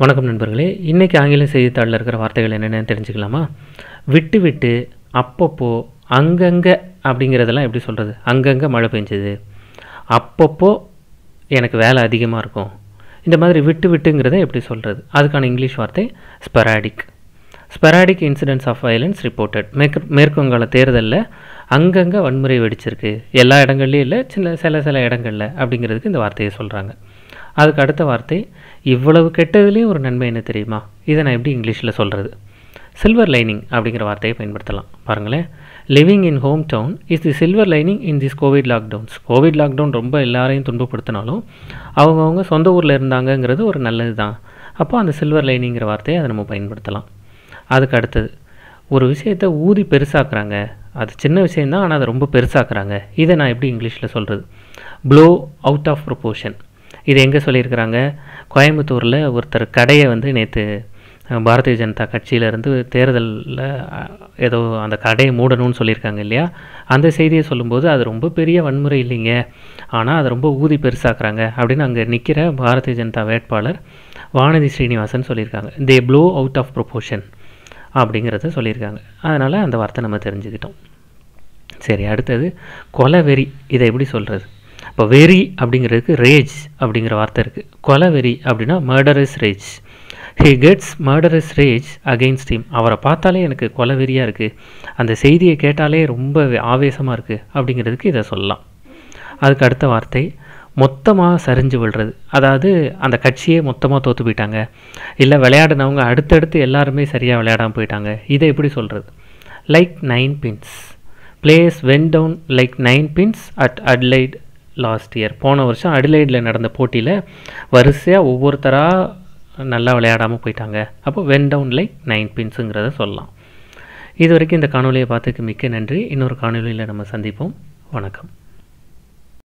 வணக்கம் நண்பர்களே, இன்றைக்கி ஆங்கில செய்தித்தாளில் இருக்கிற வார்த்தைகள் என்னென்னு தெரிஞ்சுக்கலாமா? விட்டு விட்டு, அப்பப்போ, அங்கங்கே அப்படிங்கிறதெல்லாம் எப்படி சொல்கிறது? அங்கங்கே மழை பெஞ்சுது, அப்பப்போ எனக்கு வேலை அதிகமாக இருக்கும், இந்த மாதிரி விட்டு விட்டுங்கிறத எப்படி சொல்கிறது? அதுக்கான இங்கிலீஷ் வார்த்தை sporadic. Sporadic incidents of violence reported. மேற்குவங்காள தேர்தலில் அங்கங்கே வன்முறை வெடிச்சிருக்கு, எல்லா இடங்கள்லையும் இல்லை, சில இடங்களில் அப்படிங்கிறதுக்கு இந்த வார்த்தையை சொல்கிறாங்க. அதுக்கு அடுத்த வார்த்தை, இவ்வளவு கெட்டதுலேயும் ஒரு நன்மை என்ன தெரியுமா? இதை நான் எப்படி இங்கிலீஷில் சொல்கிறது? சில்வர் லைனிங் அப்படிங்கிற வார்த்தையை பயன்படுத்தலாம். பாருங்களேன், living in home town is the silver lining in this COVID lockdowns. COVID lockdown ரொம்ப எல்லாரையும் துன்பப்படுத்தினாலும் அவங்கவுங்க சொந்த ஊரில் இருந்தாங்கங்கிறது ஒரு நல்லது தான். அப்போ அந்த சில்வர் லைனிங்கிற வார்த்தையை அதை நம்ம பயன்படுத்தலாம். அதுக்கு அடுத்தது, ஒரு விஷயத்தை ஊதி பெருசாக்குறாங்க, அது சின்ன விஷயந்தான் ஆனால் அதை ரொம்ப பெருசாக்குறாங்க, இதை நான் எப்படி இங்கிலீஷில் சொல்கிறது? Blow out of proportion. இது எங்கே சொல்லியிருக்கிறாங்க? கோயம்புத்தூரில் ஒருத்தர் கடையை வந்து நேற்று பாரதிய ஜனதா கட்சியிலேருந்து தேர்தலில் ஏதோ அந்த கடையை மூடணும்னு சொல்லியிருக்காங்க இல்லையா? அந்த செய்தியை சொல்லும்போது அது ரொம்ப பெரிய வன்முறை இல்லைங்க, ஆனால் அதை ரொம்ப ஊதி பெருசாக்குறாங்க அப்படின்னு அங்கே நிற்கிற பாரதிய ஜனதா வேட்பாளர் வானதி ஸ்ரீனிவாசன் சொல்லியிருக்காங்க. They blow out of proportion அப்படிங்கிறத சொல்லியிருக்காங்க. அதனால் அந்த வார்த்தை நம்ம தெரிஞ்சுக்கிட்டோம். சரி, அடுத்தது கொலை வெறி. இதை எப்படி சொல்கிறது? இப்போ வெறி அப்படிங்கிறதுக்கு ரேஜ் அப்படிங்கிற வார்த்தை இருக்குது. கொலை வெறி அப்படின்னா murderous rage. He gets murderous rage against him. அவரை பார்த்தாலே எனக்கு கொலை வெறியாக இருக்குது, அந்த செய்தியை கேட்டாலே ரொம்ப ஆவேசமாக இருக்குது அப்படிங்கிறதுக்கு இதை சொல்லலாம். அதுக்கு அடுத்த வார்த்தை மொத்தமாக சரிஞ்சு விழுறது. அதாவது அந்த கட்சியே மொத்தமாக தோற்று போயிட்டாங்க, இல்லை விளையாடினவங்க அடுத்தடுத்து எல்லாருமே சரியாக விளையாடாமல் போயிட்டாங்க. இதை எப்படி சொல்கிறது? Like 9 pins. Players went down like 9 pins at Adelaide last year. போன வருஷம் அடிலைடில் நடந்த போட்டியில் வரிசையாக ஒவ்வொருத்தராக நல்லா விளையாடாமல் போயிட்டாங்க. அப்போ வென் டவுன் லைக் 9 pinஸுங்கிறத சொல்லலாம். இது வரைக்கும் இந்த காணொலியை பார்த்துக்கு மிக்க நன்றி. இன்னொரு காணொலியில் நம்ம சந்திப்போம். வணக்கம்.